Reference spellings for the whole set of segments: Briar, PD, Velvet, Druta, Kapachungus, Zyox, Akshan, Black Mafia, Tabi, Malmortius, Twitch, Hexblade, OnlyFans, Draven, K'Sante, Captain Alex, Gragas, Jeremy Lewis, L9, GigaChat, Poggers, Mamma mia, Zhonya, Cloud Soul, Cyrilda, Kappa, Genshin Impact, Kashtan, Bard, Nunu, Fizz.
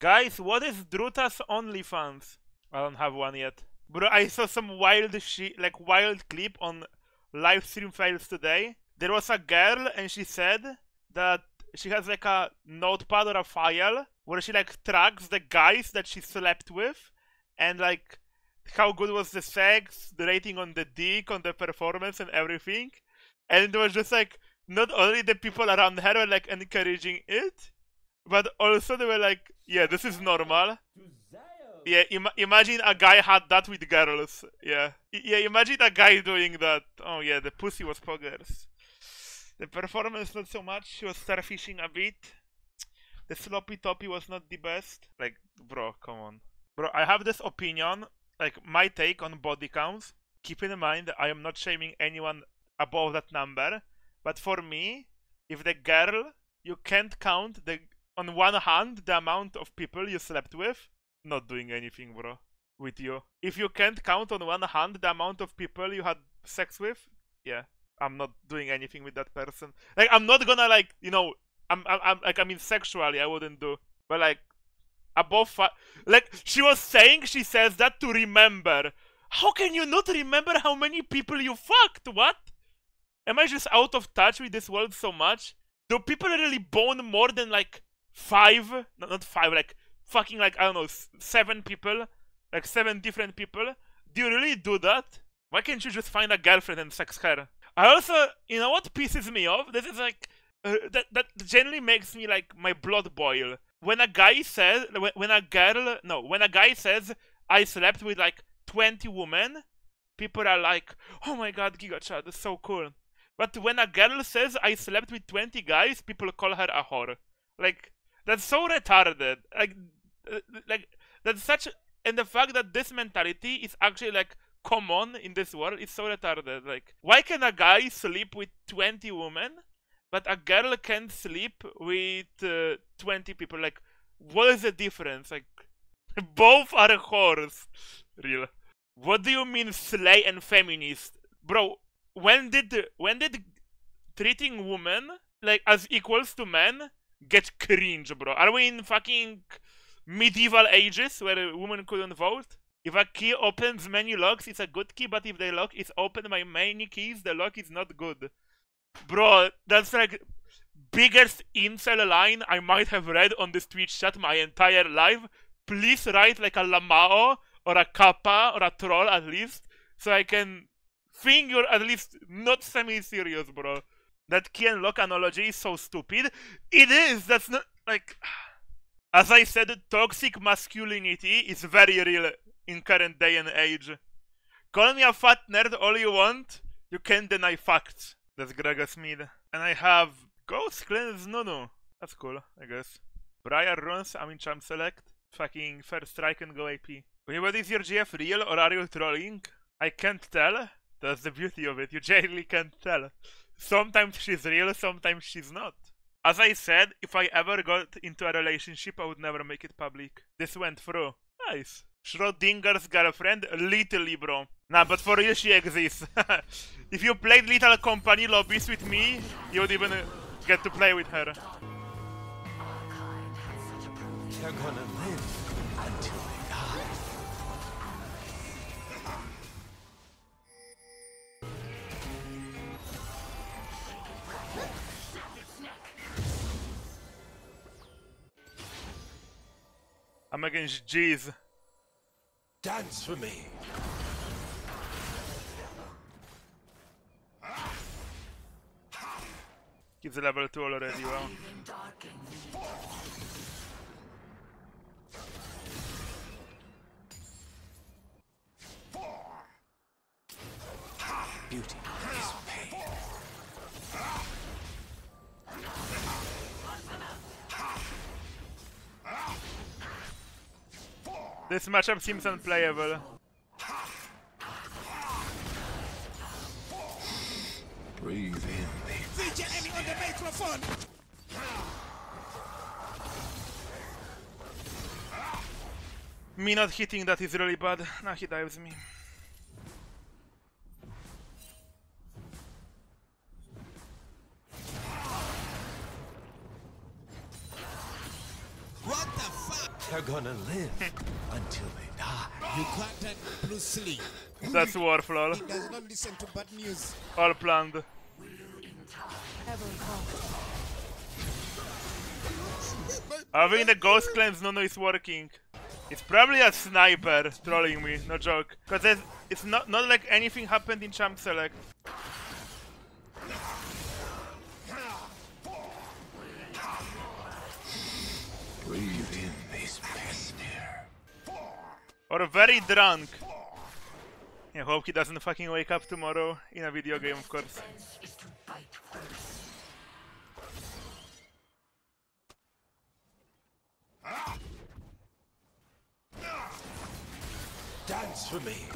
Guys, what is Druta's OnlyFans? I don't have one yet. Bro, I saw some wild wild clip on Livestream Files today. There was a girl and she said that she has like a notepad or a file where she like tracks the guys that she slept with and like how good was the sex, the rating on the dick, on the performance and everything. And it was just like, not only the people around her were like encouraging it, but also they were like, yeah, this is normal. Yeah, imagine a guy had that with girls. Yeah. Yeah, imagine a guy doing that. Oh yeah, the pussy was poggers. The performance not so much, she was starfishing a bit. The sloppy toppy was not the best. Like, bro, come on. Bro, I have this opinion, like my take on body counts. Keep in mind, I am not shaming anyone above that number. But for me, if the girl, you can't count the on one hand the amount of people you slept with, not doing anything, bro, with you. If you can't count on one hand the amount of people you had sex with, yeah, I'm not doing anything with that person. Like, I'm not gonna like, you know, I'm like, I mean, sexually I wouldn't do, but like above five, like she was saying, she says that to remember. How can you not remember how many people you fucked? What? Am I just out of touch with this world so much? Do people really bone more than like five? No, not five, like fucking like, I don't know, seven people? Like seven different people? Do you really do that? Why can't you just find a girlfriend and sex her? I also, you know what pisses me off? This is like, that generally makes me like, my blood boil. When a guy says, when a guy says, I slept with like 20 women, people are like, oh my god, GigaChat, that's so cool. But when a girl says, I slept with 20 guys, people call her a whore. Like, that's so retarded. Like that's such, and the fact that this mentality is actually like common in this world is so retarded. Like, why can a guy sleep with 20 women, but a girl can't sleep with 20 people? Like, what is the difference? Like, both are whores. Real. What do you mean slay and feminist? Bro, when did treating women like as equals to men get cringe, bro? Are we in fucking medieval ages where women couldn't vote? If a key opens many locks, it's a good key, but if the lock is opened by many keys, the lock is not good. Bro, that's like biggest incel line I might have read on this Twitch chat my entire life. Please write like a Lamao or a Kappa or a troll at least, so I can think you're at least not semi-serious, bro. That key and lock analogy is so stupid. It is! That's not, like... As I said, toxic masculinity is very real in current day and age. Call me a fat nerd all you want, you can't deny facts. That's Gragas mid. And I have Ghost Cleanse Nunu. That's cool, I guess. Briar runs, I'm in Champ Select. Fucking first strike and go AP. What is your GF real or are you trolling? I can't tell. That's the beauty of it, you genuinely can't tell. Sometimes she's real, sometimes she's not. As I said, if I ever got into a relationship, I would never make it public. This went through. Nice. Schrodinger's girlfriend, literally, bro. Nah, but for real, she exists. If you played Little Company lobbies with me, you would even get to play with her. They're gonna live until they die. I'm against G's. Dance for me. He's level 2 already, wow. Beauty is pain. This matchup seems unplayable. Breathe in. Featuring on the microphone. Me not hitting that is really bad. Now he dives me. What the fuck? They're gonna live until they die. You can't let Bruce Lee. That's Warflower. He does not listen to bad news. All planned. Having the ghost claims Nunu is working. It's probably a sniper trolling me, no joke. Because it's not like anything happened in Champ Select. Breathe in this pest air. Or very drunk. I hope he doesn't fucking wake up tomorrow in a video game, of course. Dance for me.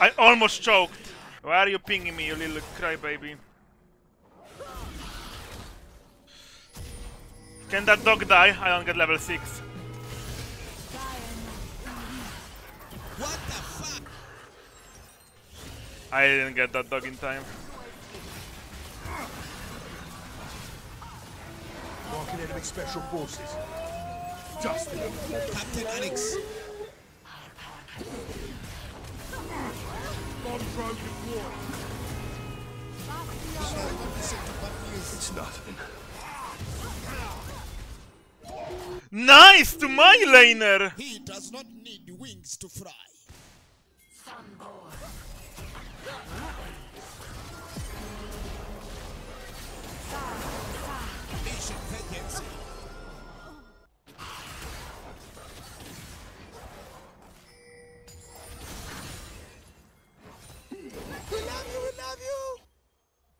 I almost choked. Why are you pinging me, you little crybaby? Can that dog die? I don't get level 6. What the fuck? I didn't get that dog in time. Marking enemy special forces. Justin. Captain Alex. It's nothing. Nice to my laner! He does not need wings to fry.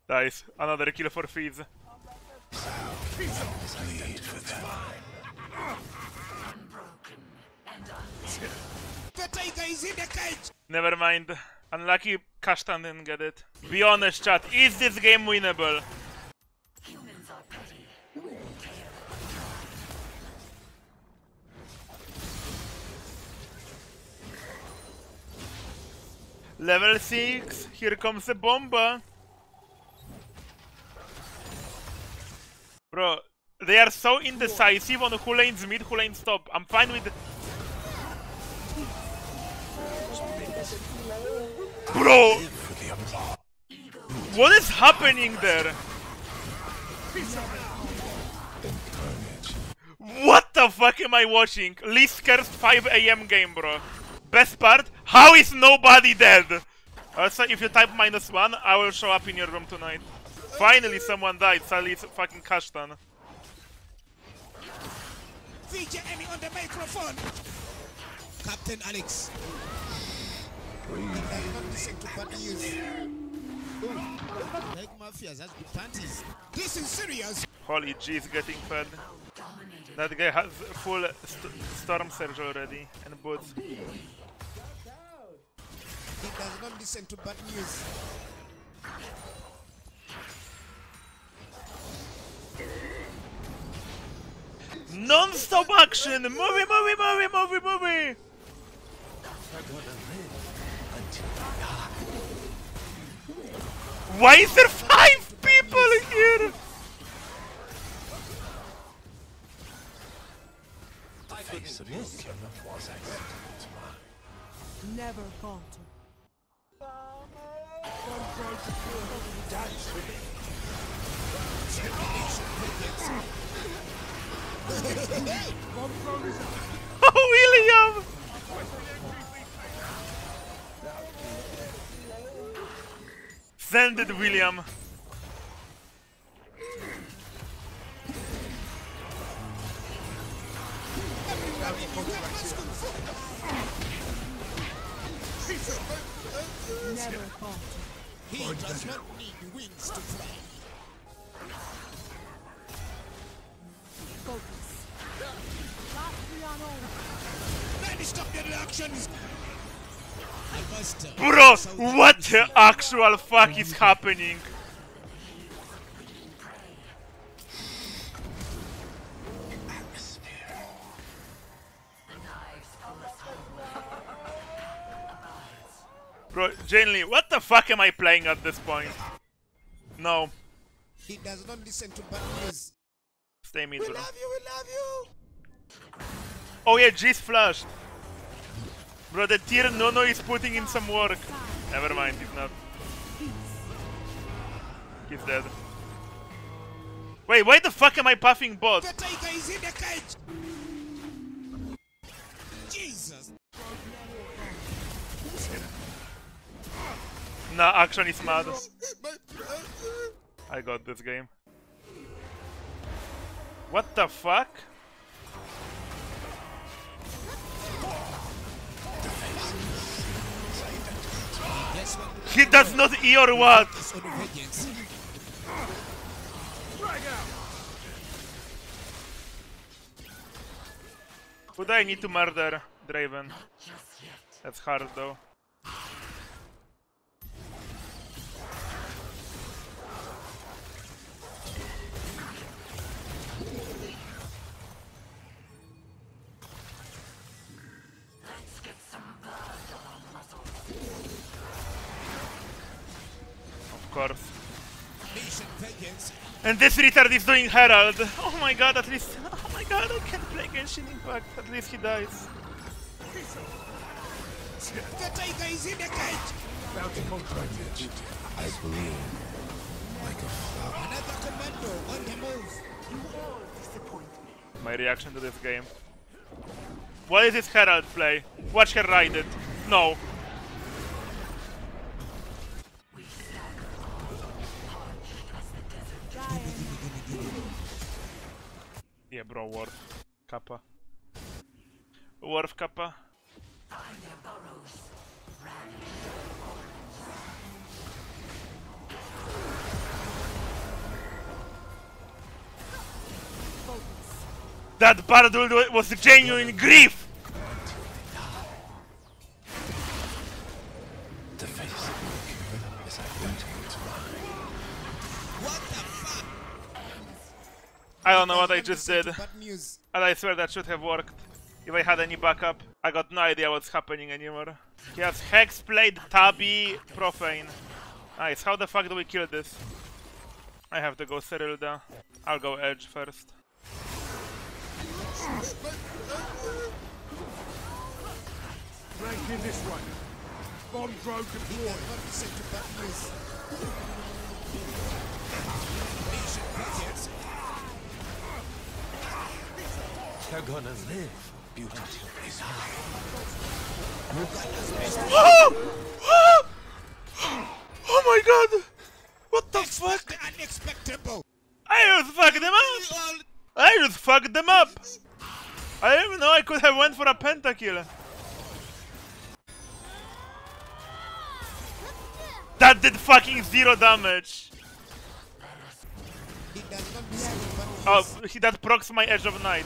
Nice, another kill for Fizz. Never mind. Unlucky Kashtan didn't get it. Be honest, chat. Is this game winnable? Humans are petty. Level 6. Here comes the bomba. Bro, they are so indecisive on who lanes mid, who lanes top. I'm fine with... Bro! What is happening there? What the fuck am I watching? Least cursed 5 AM game, bro. Best part? How is nobody dead? Also, if you type -1, I will show up in your room tonight. Finally someone died, Salih is fucking Kashtan. VJM on the microphone! Captain Alex. Black Mafia has good panties. This is serious! Holy G's getting fed. That guy has full storm surge already and boots. He does not listen to bad news. Non-stop action! Movie, movie, movie, movie, movie! Why is there 5 people in here? Never gone to. William! Send it, William! Never fought. He does not need wings to fly. Focus. Let me stop your reactions. Bro, what the actual fuck is happening? Bro, genuinely, what the fuck am I playing at this point? No. He does not listen to bad news. Stay mid, bro. We love you, we love you! Oh yeah, G's flashed. Bro, the tier Nono is putting in some work. Never mind, he's not. He's dead. Wait, why the fuck am I puffing bot? Jesus. Nah, Akshan is mad. I got this game. What the fuck? He does not E or what? Who do I need to murder? Draven. That's hard though. And this retard is doing Herald. Oh my god, at least. Oh my god, I can't play Genshin Impact. At least he dies. The tiger is in the cage! I believe. Like a flower. Another commando on the move. You all disappoint me. My reaction to this game. What is this Herald play? Watch her ride it. No. Yeah, bro, worth Kappa. Worth Kappa. That Bard was genuine grief! The face of is identical to mine. What the fuck? I don't know what I just did, and I swear that should have worked. If I had any backup, I got no idea what's happening anymore. He has Hexblade, Tabi, Profane. Nice, how the fuck do we kill this? I have to go Cyrilda. I'll go Edge first. Break in this one. Bomb drone deployed. They're gonna live. Beauty is high. Oh! Oh my god! What the fuck? The unexpected. I just fucked them up! I just fucked them up! I didn't even know I could have went for a pentakill. That did fucking zero damage. Oh, that procs my Edge of Night.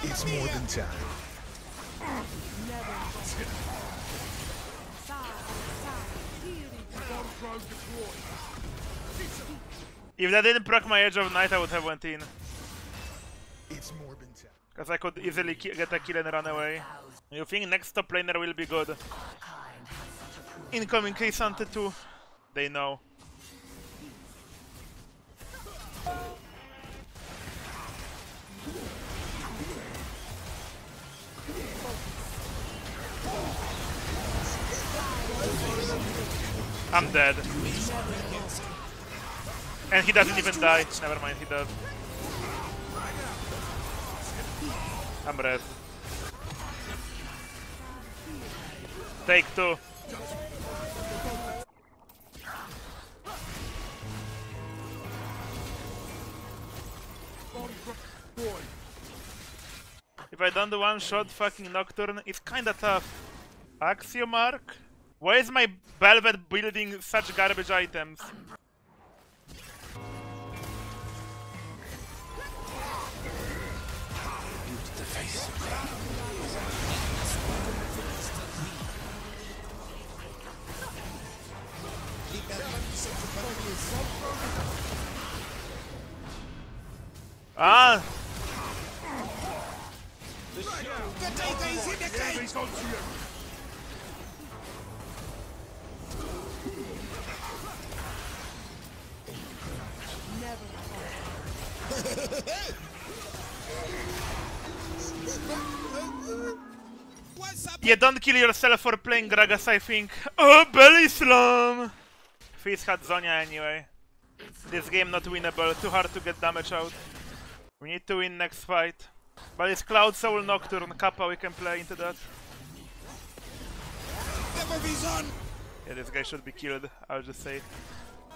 It's more than time. If that didn't proc my Edge of Night, I would have went in. Because I could easily get a kill and run away. You think next top laner will be good? Incoming K'Sante too. They know. I'm dead. And he doesn't even die. Never mind, he does. I'm red. Take two. If I don't do one shot, fucking Nocturne, it's kinda tough. Axiomark? Why is my Velvet building such garbage items? Ah! Yeah, don't kill yourself for playing Gragas, I think. Oh, belly slam! Fizz had Zhonya anyway. This game not winnable, too hard to get damage out. We need to win next fight. But it's Cloud Soul, Nocturne, Kappa, we can play into that. Yeah, this guy should be killed, I'll just say.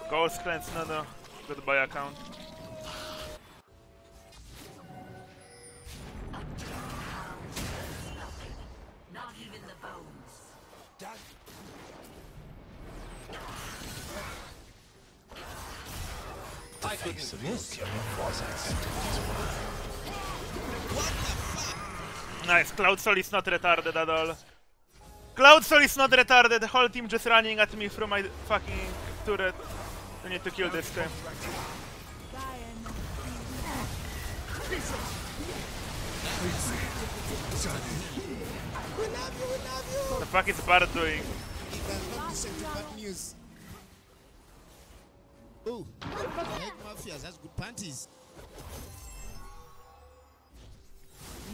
Ghost Cleanse, Nunu. Goodbye account. Not even the bones. I couldn't miss. Nice, Cloud Soul is not retarded at all. Cloud Soul is not retarded, the whole team just running at me from my fucking turret. We need to kill this guy. What the fuck is Bard doing? Oh, Black Mafia has good panties.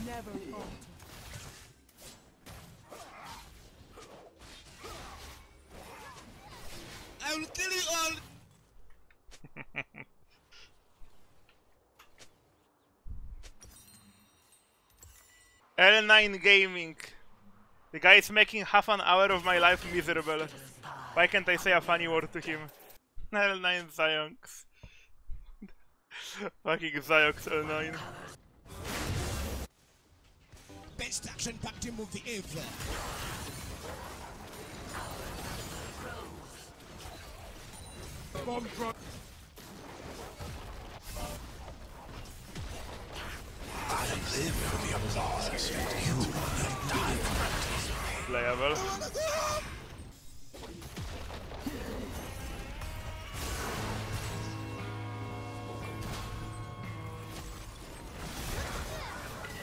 Never fought. I will kill you all. L9 Gaming. The guy is making half an hour of my life miserable. Why can't I say a funny word to him? L9 Zyox. Fucking Zyox L9. Best action packed team of the ever. Bomb drop. I live for the applause. You will die for it. Playable.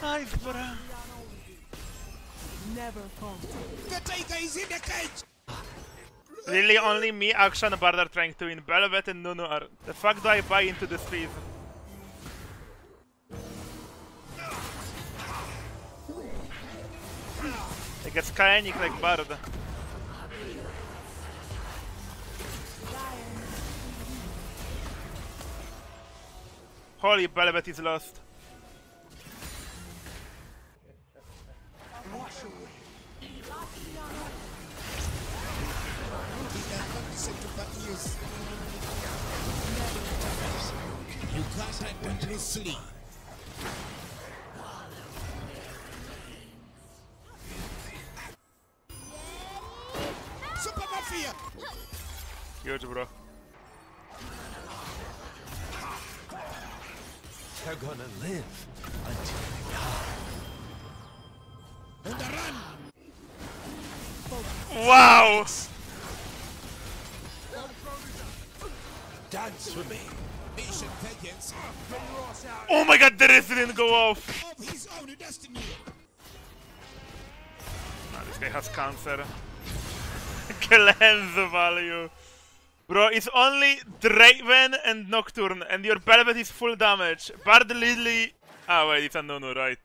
Nice, bro. Never come. The tiger is in the cage. Really, only me, Akshan, and Bard are trying to win. Velvet and Nunu are. The fuck do I buy into this feed? I get skyanic like Bard. Holy Velvet is lost. You can't hide when you sleep. Super Mafia! Huge, bro. They're gonna live until they die. On the run! Wow! Dance with me. Oh my god, the rest didn't go off! Nah, this guy has cancer. Quelenzo value. Bro, it's only Draven and Nocturne, and your Velvet is full damage. Bard literally... Ah, wait, it's a Nunu, right?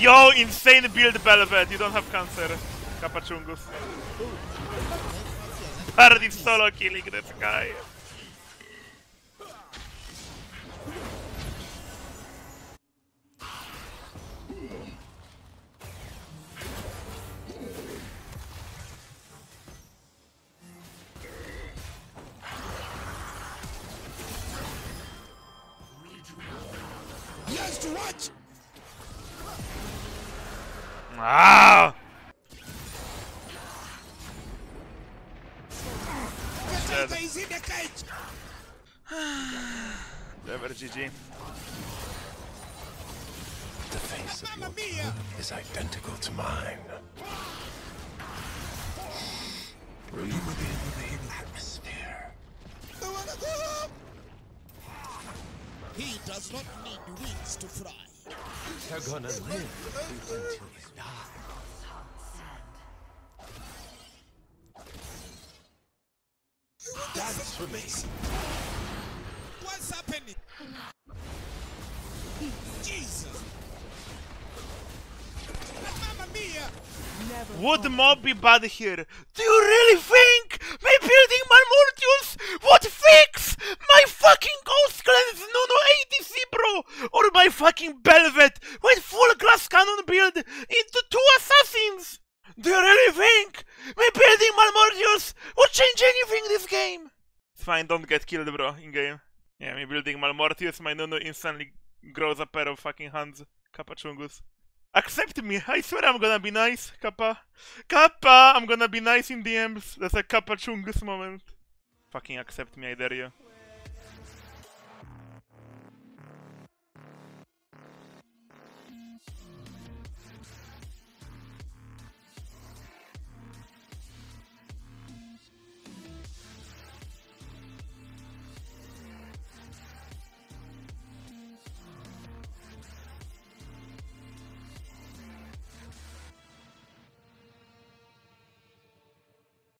Yo, insane build, Velvet. You don't have cancer, Capachungus. Bard is solo killing this guy. Yes, to watch. Ah! Never GG. The face of your woman is identical to mine. Breathe within the hidden atmosphere. He does not need wings to fly. They're gonna live until they die. Dance for me. What's happening? Jesus! Mamma mia! Would mob be bad here? Do you really think my building Malmortius would fix my fucking Ghost Cleanse Nunu ADC, bro? Or my fucking Velvet with full glass cannon build into two assassins? Do you really think my building Malmortius would change anything this game? It's fine, don't get killed, bro, in game. Yeah, me building Malmortius, my Nunu instantly grows a pair of fucking hands. Kapachungus. Accept me, I swear I'm gonna be nice, Kappa. Kappa, I'm gonna be nice in DMs. That's a Kapachungus moment. Fucking accept me, I dare you.